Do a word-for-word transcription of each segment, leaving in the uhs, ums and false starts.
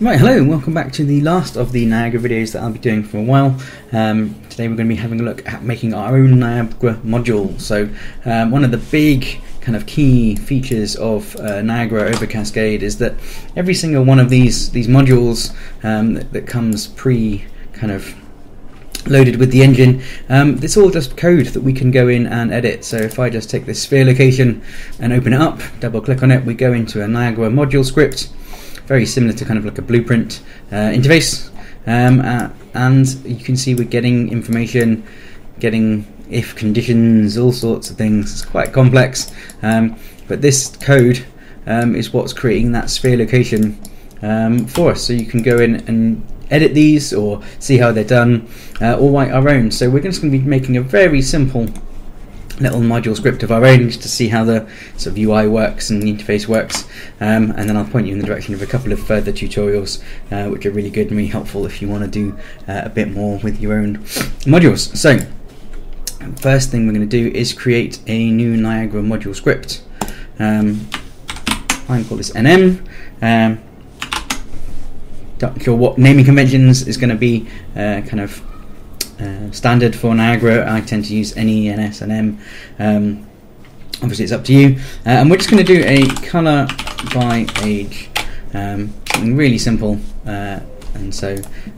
Right, hello and welcome back to the last of the Niagara videos that I'll be doing for a while. Um, today we're going to be having a look at making our own Niagara module. So um, one of the big kind of key features of uh, Niagara over Cascade is that every single one of these these modules um, that, that comes pre kind of loaded with the engine, um, it's all just code that we can go in and edit. So if I just take this sphere location and open it up, double click on it, we go into a Niagara module script, very similar to kind of like a blueprint uh, interface, um, uh, and you can see we're getting information, getting if conditions, all sorts of things. It's quite complex, um, but this code um, is what's creating that sphere location um, for us, so you can go in and edit these or see how they're done, uh, or write our own. So we're just going to be making a very simple little module script of our own just to see how the sort of U I works and the interface works, um, and then I'll point you in the direction of a couple of further tutorials uh, which are really good and really helpful if you want to do uh, a bit more with your own modules. So first thing we're going to do is create a new Niagara module script. um, I'm call this N M. um, Not sure what naming conventions is going to be uh, kind of uh, standard for Niagara. I tend to use N E, N S, and N M. Um, obviously, it's up to you. Uh, and we're just going to do a color by age, um, something really simple. Uh, and so,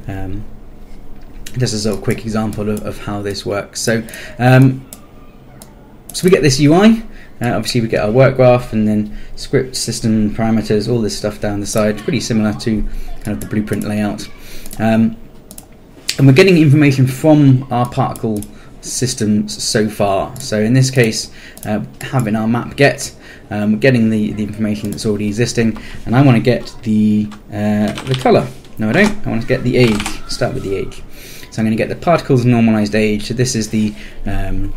um, just a sort of quick example of, of how this works. So, um, so we get this U I. Uh, obviously we get our work graph and then script, system, parameters, all this stuff down the side, pretty similar to kind of the blueprint layout. Um, and we're getting information from our particle systems so far. So in this case, uh, having our map get, um, we're getting the, the information that's already existing, and I want to get the, uh, the color. No, I don't. I want to get the age. Start with the age. So I'm going to get the particle's normalized age. So this is the... Um,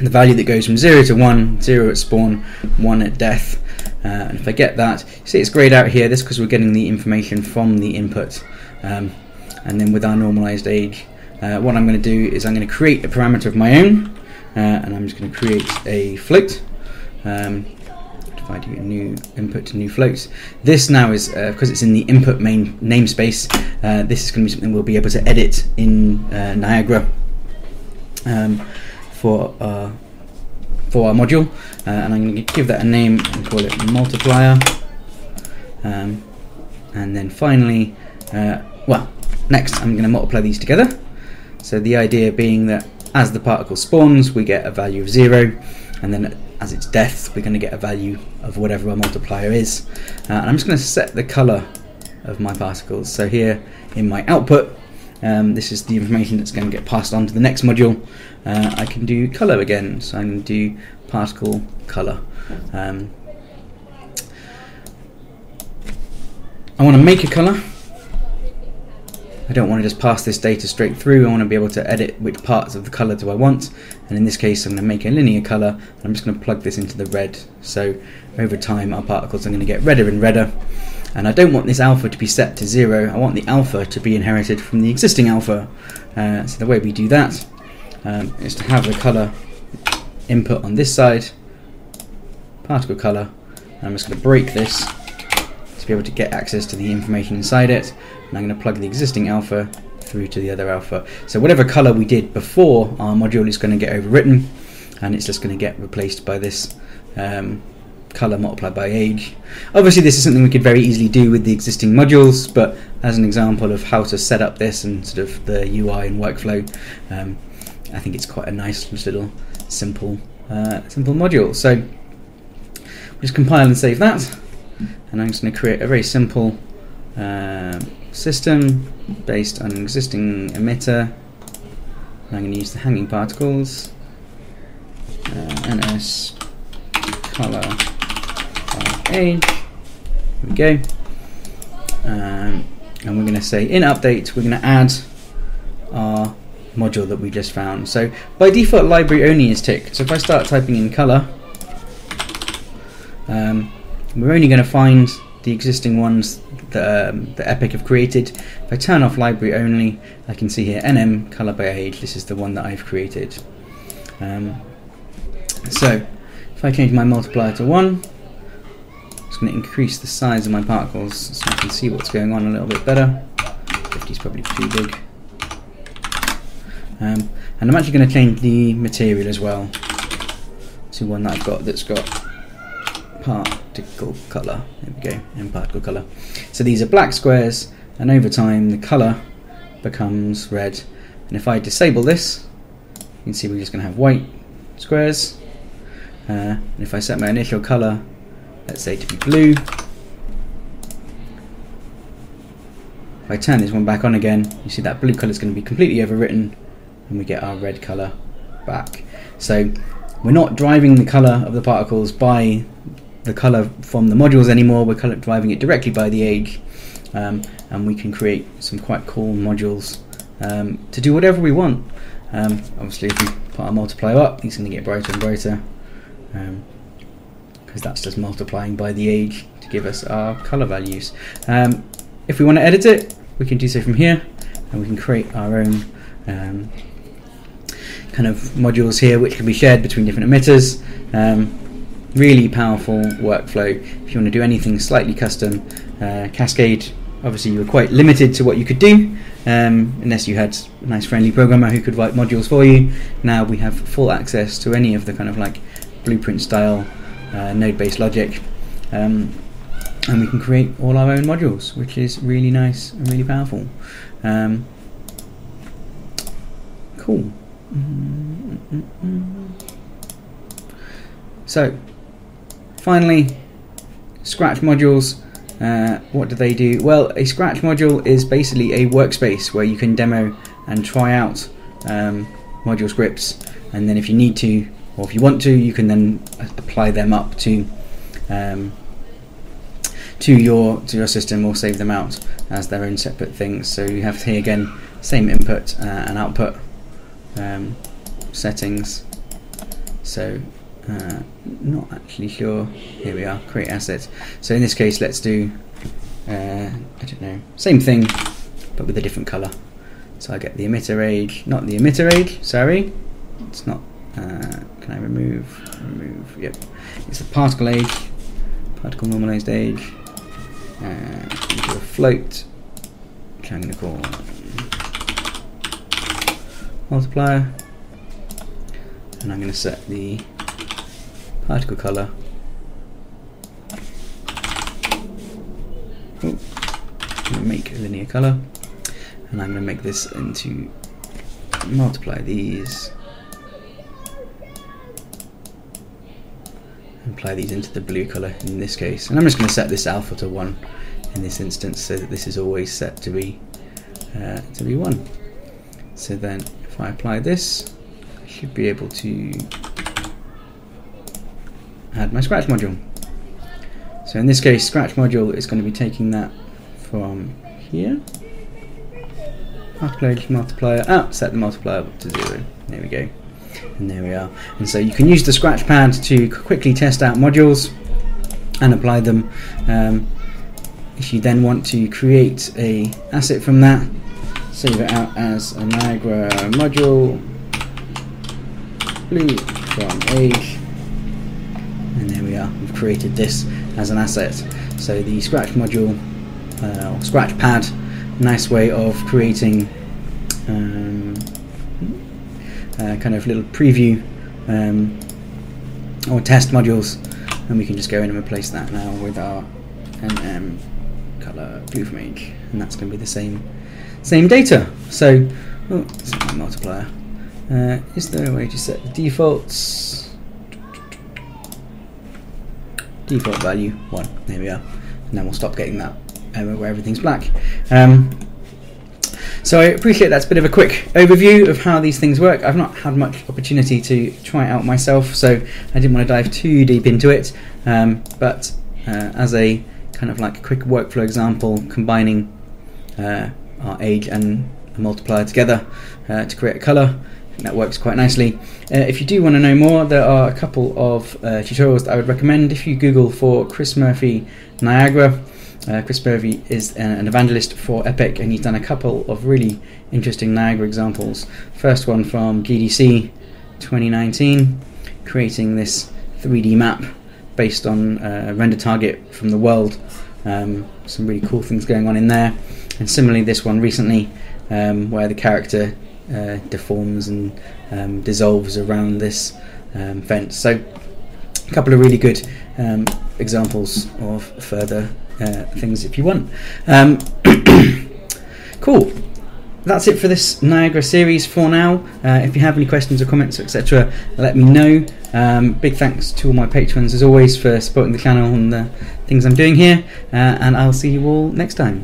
the value that goes from zero to one, zero at spawn, one at death, uh, and if I get that, see it's grayed out here, this because we're getting the information from the input, um, and then with our normalized age, uh, what I'm going to do is I'm going to create a parameter of my own, uh, and I'm just going to create a float. Um, if I do new input to new floats, this now is, uh, because it's in the input main namespace, uh, this is going to be something we'll be able to edit in uh, Niagara. Um, For our, for our module, uh, and I'm going to give that a name and call it multiplier, um, and then finally, uh, well, next I'm going to multiply these together. So the idea being that as the particle spawns, we get a value of zero, and then as its death, we're going to get a value of whatever our multiplier is. Uh, and I'm just going to set the color of my particles. So here in my output, Um, this is the information that's going to get passed on to the next module. Uh, I can do color again, so I'm going to do particle color. Um, I want to make a color. I don't want to just pass this data straight through. I want to be able to edit which parts of the color do I want. And in this case, I'm going to make a linear color. And I'm just going to plug this into the red. So over time, our particles are going to get redder and redder. And I don't want this alpha to be set to zero. I want the alpha to be inherited from the existing alpha. Uh, so the way we do that um, is to have the color input on this side, particle color. And I'm just going to break this to be able to get access to the information inside it. And I'm going to plug the existing alpha through to the other alpha. So whatever color we did before our module is going to get overwritten, and it's just going to get replaced by this um, color multiplied by age. Obviously this is something we could very easily do with the existing modules, but as an example of how to set up this and sort of the U I and workflow, um, I think it's quite a nice little simple uh, simple module. So we'll just compile and save that, and I'm just going to create a very simple uh, system based on an existing emitter. I'm going to use the hanging particles, uh, N S color age. There we go. Um, and we're going to say in update, we're going to add our module that we just found. So by default, library only is ticked. So if I start typing in color, um, we're only going to find the existing ones that, um, that Epic have created. If I turn off library only, I can see here N M color by age. This is the one that I've created. Um, so if I change my multiplier to one, going to increase the size of my particles so I can see what's going on a little bit better. fifty is probably too big. Um, and I'm actually going to change the material as well to one that I've got that's got particle colour. There we go, and particle colour. So these are black squares, and over time the colour becomes red. And if I disable this, you can see we're just going to have white squares. Uh, and if I set my initial colour, let's say, to be blue, if I turn this one back on again, you see that blue colour is going to be completely overwritten, and we get our red colour back. So we're not driving the colour of the particles by the colour from the modules anymore, we're driving it directly by the age, um, and we can create some quite cool modules um, to do whatever we want. Um, obviously, if we put our multiplier up, it's going to get brighter and brighter, um, because that's just multiplying by the age to give us our colour values. Um, if we want to edit it, we can do so from here, and we can create our own um, kind of modules here, which can be shared between different emitters. Um, really powerful workflow if you want to do anything slightly custom. uh, Cascade, obviously, you were quite limited to what you could do, um, unless you had a nice friendly programmer who could write modules for you. Now we have full access to any of the kind of like blueprint style uh, node-based logic, um, and we can create all our own modules, which is really nice and really powerful. Um, cool. So finally, Scratch modules. Uh, what do they do? Well, a Scratch module is basically a workspace where you can demo and try out um, module scripts, and then if you need to, or if you want to, you can then apply them up to um, to your to your system, or save them out as their own separate things. So you have here again, same input uh, and output um, settings. So uh, not actually sure. Here we are. Create assets. So in this case, let's do uh, I don't know, same thing but with a different color. So I get the emitter age, not the emitter age. Sorry, it's not. Uh, can I remove? Remove. Yep. It's the particle age, particle normalized age. Uh, do a float, which I'm going to call multiplier, and I'm going to set the particle color. Ooh, I'm going to make a linear color, and I'm going to make this into multiply these. Apply these into the blue color in this case, and I'm just going to set this alpha to one in this instance, so that this is always set to be uh, to be one. So then, if I apply this, I should be able to add my Scratch module. So in this case, Scratch module is going to be taking that from here. Particle age multiplier. Ah, set the multiplier up to zero. There we go. And there we are. And so you can use the Scratch pad to quickly test out modules and apply them. Um, if you then want to create a asset from that, save it out as a Niagara module, blue from age, and there we are. We've created this as an asset. So the Scratch module, uh, or Scratch pad, nice way of creating um, Uh, kind of little preview um, or test modules, and we can just go in and replace that now with our M M color blue from age, and that's going to be the same same data. So, oh, it's my multiplier. Uh, is there a way to set the defaults? Default value one. There we are, and then we'll stop getting that error where everything's black. Um, So I appreciate that's a bit of a quick overview of how these things work. I've not had much opportunity to try it out myself, so I didn't want to dive too deep into it. Um, but uh, as a kind of like a quick workflow example, combining uh, our age and a multiplier together uh, to create a colour, that works quite nicely. Uh, if you do want to know more, there are a couple of uh, tutorials that I would recommend. If you Google for Chris Murphy Niagara, Uh, Chris Murphy is an evangelist for Epic, and he's done a couple of really interesting Niagara examples. First one from G D C twenty nineteen, creating this three D map based on uh, render target from the world. Um, some really cool things going on in there. And similarly, this one recently, um, where the character uh, deforms and um, dissolves around this um, fence. So a couple of really good um, examples of further uh, things if you want. Um, cool. That's it for this Niagara series for now. Uh, if you have any questions or comments, et cetera, let me know. Um, big thanks to all my patrons, as always, for supporting the channel and the things I'm doing here. Uh, and I'll see you all next time.